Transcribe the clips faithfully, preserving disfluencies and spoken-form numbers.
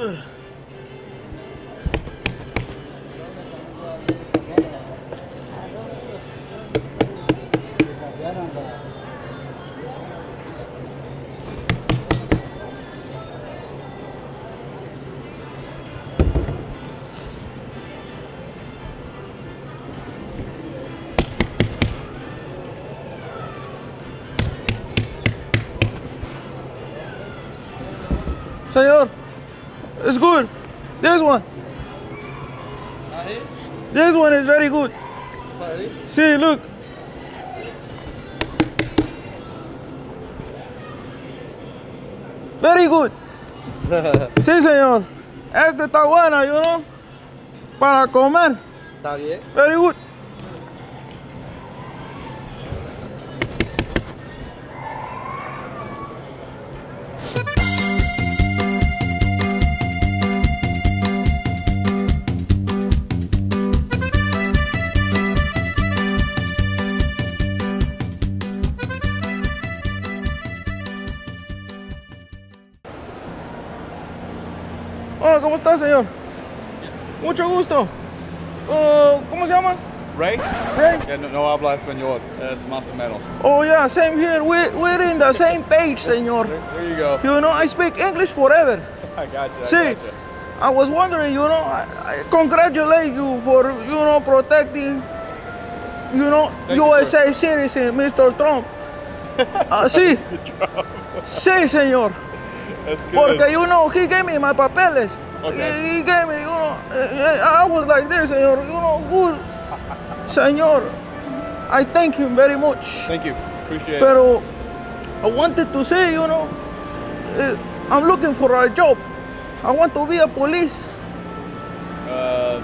Ugh. Señor, it's good. This one. This one is very good. See, look. Very good. Sí, señor. Este está bueno, you know. Para comer. Está bien. Very good. Hola, ¿cómo está, señor? Yeah. Mucho gusto. Uh, ¿Cómo se llama? Ray. Ray? Yeah, no, no habla español. Es más o menos. Oh, yeah, same here. We're, we're in the same page, señor. There, there you go. You know, I speak English forever. I gotcha. See, I, gotcha. I was wondering, you know, I, I congratulate you for, you know, protecting, you know, Thank U S A you, citizen, Mister Trump. uh, sí. Trump. Sí, señor. Porque, you know, he gave me my papeles. Okay. He, he gave me, you know, I was like this, señor, you know, good. Señor, I thank him very much. Thank you, appreciate Pero, it. Pero I wanted to say, you know, I'm looking for a job. I want to be a police. Uh,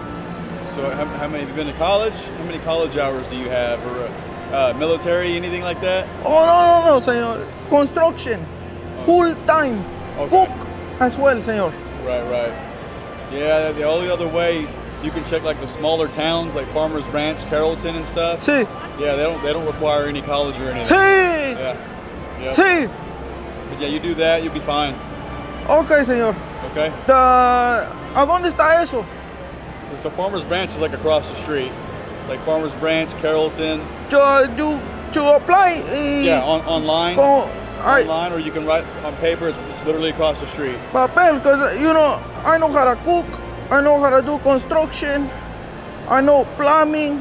so how, how many, have you been to college? How many college hours do you have? Or uh, military, anything like that? Oh, no, no, no, señor. Construction, okay. Full time. Okay. Cook as well, señor. Right, right. Yeah, the only other way you can check like the smaller towns, like Farmers Branch, Carrollton, and stuff. Sí. Yeah, they don't they don't require any college or anything. Sí. Yeah. Yeah. Sí. But yeah, you do that, you'll be fine. Okay, señor. Okay. The ¿a dónde está eso? So Farmers Branch is like across the street, like Farmers Branch, Carrollton. To do to apply. Uh, yeah, on, online. Con Online, or you can write on paper. It's, it's literally across the street. Papel, because you know, I know how to cook. I know how to do construction. I know plumbing,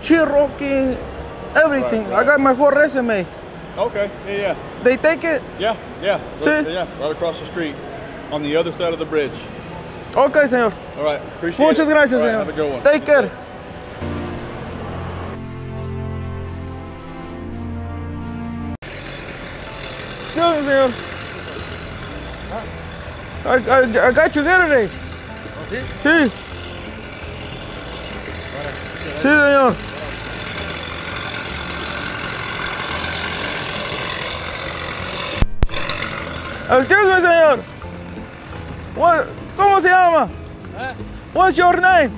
Cherokee, everything. Right, right. I got my whole resume. Okay. Yeah, yeah. They take it. Yeah, yeah. See? Right, yeah, right across the street, on the other side of the bridge. Okay, señor. All right. Appreciate Muchas it. Muchas gracias, right, señor. Have a good one. Take care. Excuse me, señor. I, I, I got you candidate. Oh, ¿sí? Sí. Sí, señor. Excuse me, señor. What, ¿Cómo se llama? Eh? What's your name?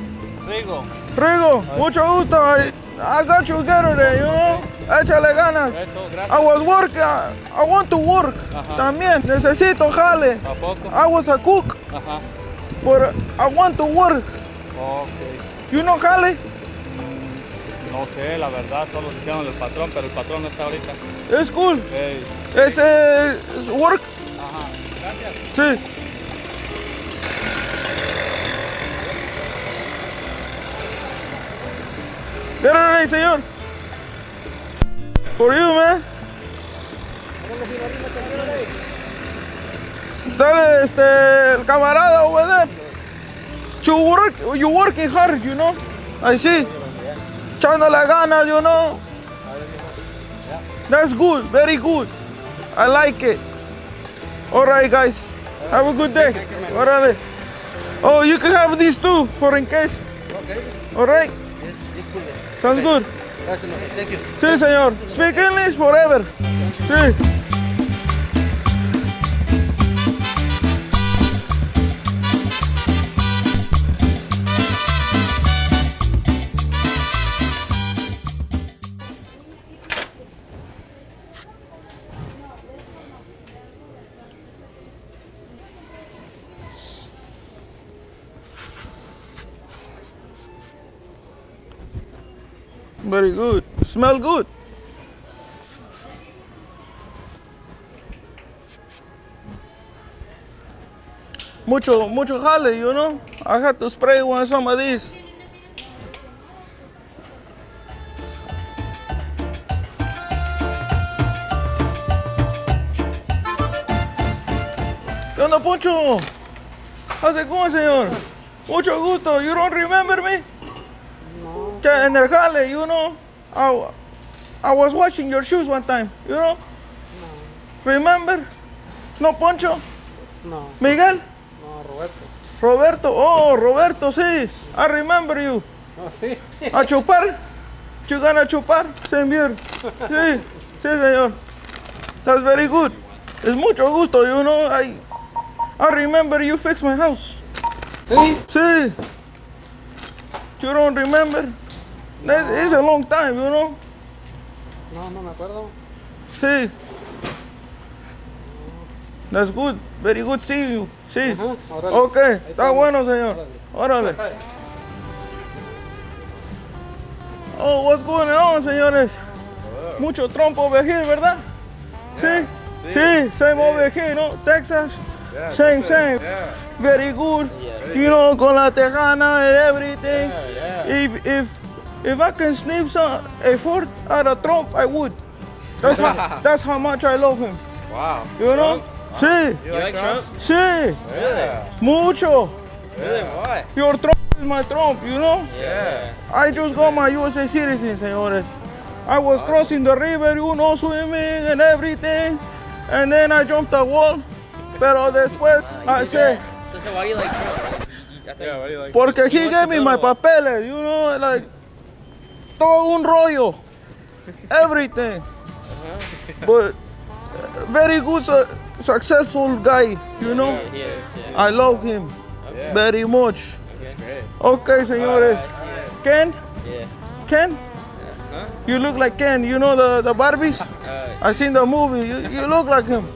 Rigo. Rigo, Ay. Mucho gusto. I, I got you candidate, you know? Échale ganas. Eso, I was working. I, I want to work. Ajá. También necesito jale. ¿A poco? I was a cook. Ajá. But I want to work. Okay. You know jale? No sé, la verdad, solo dijeron el patrón, pero el patrón no está ahorita. It's cool. Hey. Es uh, work. Ajá. Gracias. Sí. Gracias, señor. For you, man. Dale, este, el camarada over there. You work, you working hard, you know. I see. Echándole ganas, you know. That's good, very good. I like it. All right, guys. Have a good day. All right. Oh, you can have these two for in case. Okay. All right. Sounds good. Thank you. Sí, señor. Speak English forever. Sí. Very good. Smell good. Mucho, mucho jale, you know? I had to spray one some of these. ¿Qué onda, Poncho? ¿Hace cómo, señor? Mucho gusto. You don't remember me? No. En el jale, you know? I, I was washing your shoes one time, you know? No. Remember? No, Poncho? No. Miguel? Roberto. Roberto, oh, Roberto, sí. I remember you. Oh, sí. A chupar. You gonna chupar, señor. Sí, sí, señor. That's very good. Es mucho gusto, you know. I, I remember you fixed my house. Sí. Sí. You don't remember? No. It's a long time, you know. No, no me acuerdo. Sí. That's good. Very good seeing you. Sí. Uh-huh. Ok, está bueno, señor. Órale. Oh, what's going on, señores? Hello. Mucho Trump over here, ¿verdad? Yeah. Sí. Sí, same yeah. over here, ¿no? Texas. Yeah, same, Texas. same. Yeah. Very good. Yeah, very you know, good. Con la tejana and everything. Yeah, yeah. If, if, if I can sniff some, a fourth out of Trump, I would. That's, how, that's how much I love him. Wow. You know? Trump? Sí. You like Trump? Sí. Yeah. Mucho. Really? Why? Your Trump is my Trump, you know? Yeah. I just got my U S A citizen, señores. I was awesome. crossing the river, you know, swimming and everything. And then I jumped a wall. Pero después, wow, I said... So, so why do you like Trump? You, you, yeah, why do you like Trump? Porque he, he gave me my papeles, you know, like... Todo un rollo. Everything. Uh-huh. But... Very good, su successful guy, you know? Yeah, yeah, yeah. I love him okay. very much. Okay, okay señores. Uh, Ken? Yeah. Ken? Yeah. Huh? You look like Ken, you know the, the Barbies? Uh, I seen the movie, you, you look like him.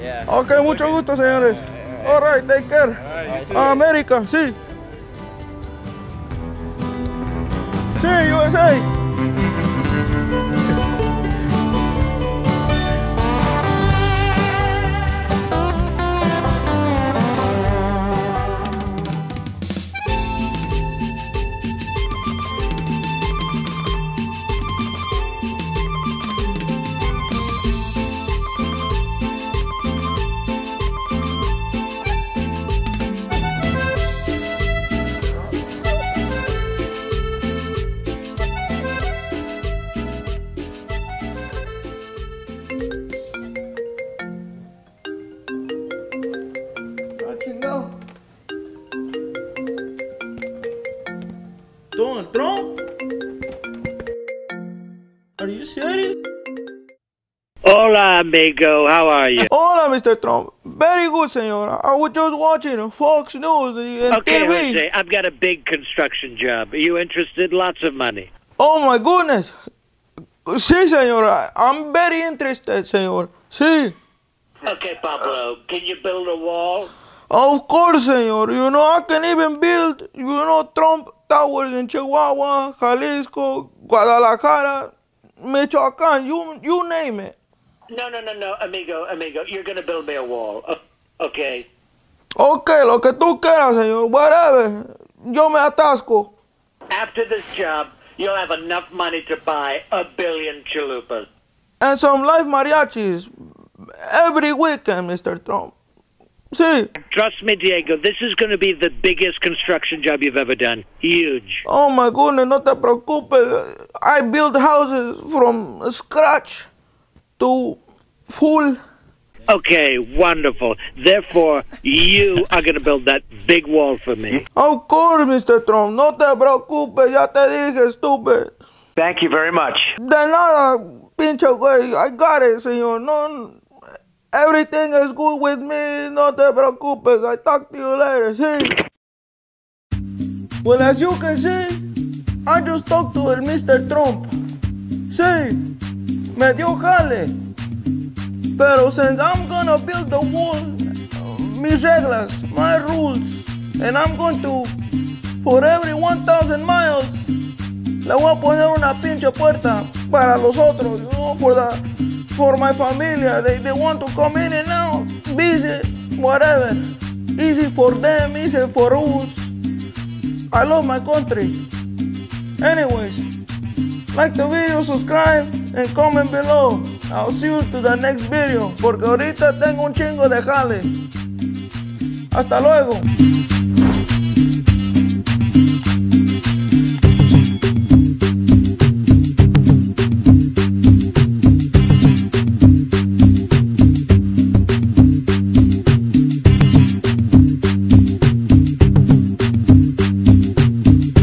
yeah. Okay, mucho gusto, señores. Uh, All right, take care. Right, uh, America, sí. Sí, U S A. Hola, amigo. How are you? Hola, Mister Trump. Very good, senora. I was just watching Fox News and okay, T V. Jose, I've got a big construction job. Are you interested? Lots of money. Oh, my goodness. Sí, senora. I'm very interested, senor. Sí. Okay, Pablo. Can you build a wall? Of course, senor. You know, I can even build, you know, Trump towers in Chihuahua, Jalisco, Guadalajara, Michoacán, you, you name it. No, no, no, no, amigo, amigo, you're going to build me a wall, okay? Okay, lo que tú quieras, señor, whatever, yo me atasco. After this job, you'll have enough money to buy a billion chalupas. And some live mariachis every weekend, Mister Trump. Sí. Trust me, Diego, this is going to be the biggest construction job you've ever done. Huge. Oh, my goodness, no te preocupes. I build houses from scratch. To full. Okay, wonderful. Therefore, you are going to build that big wall for me. Of course, Mister Trump. No te preocupes. Ya te dije, stupid. Thank you very much. De nada, pinche güey. I got it, señor. No, everything is good with me. No te preocupes. I talk to you later. See? Well, as you can see, I just talked to Mister Trump. See? Me dio jale, pero since I'm gonna build the wall, mis reglas, my rules, and I'm going to, for every one thousand miles, Le voy a poner una pinche puerta para los otros, you know, for, the, for my familia. They, they want to come in and out, visit, whatever. Easy for them, easy for us. I love my country. Anyways, like the video, subscribe, and comment below. I'll see you to the next video, porque ahorita tengo un chingo de jale. Hasta luego.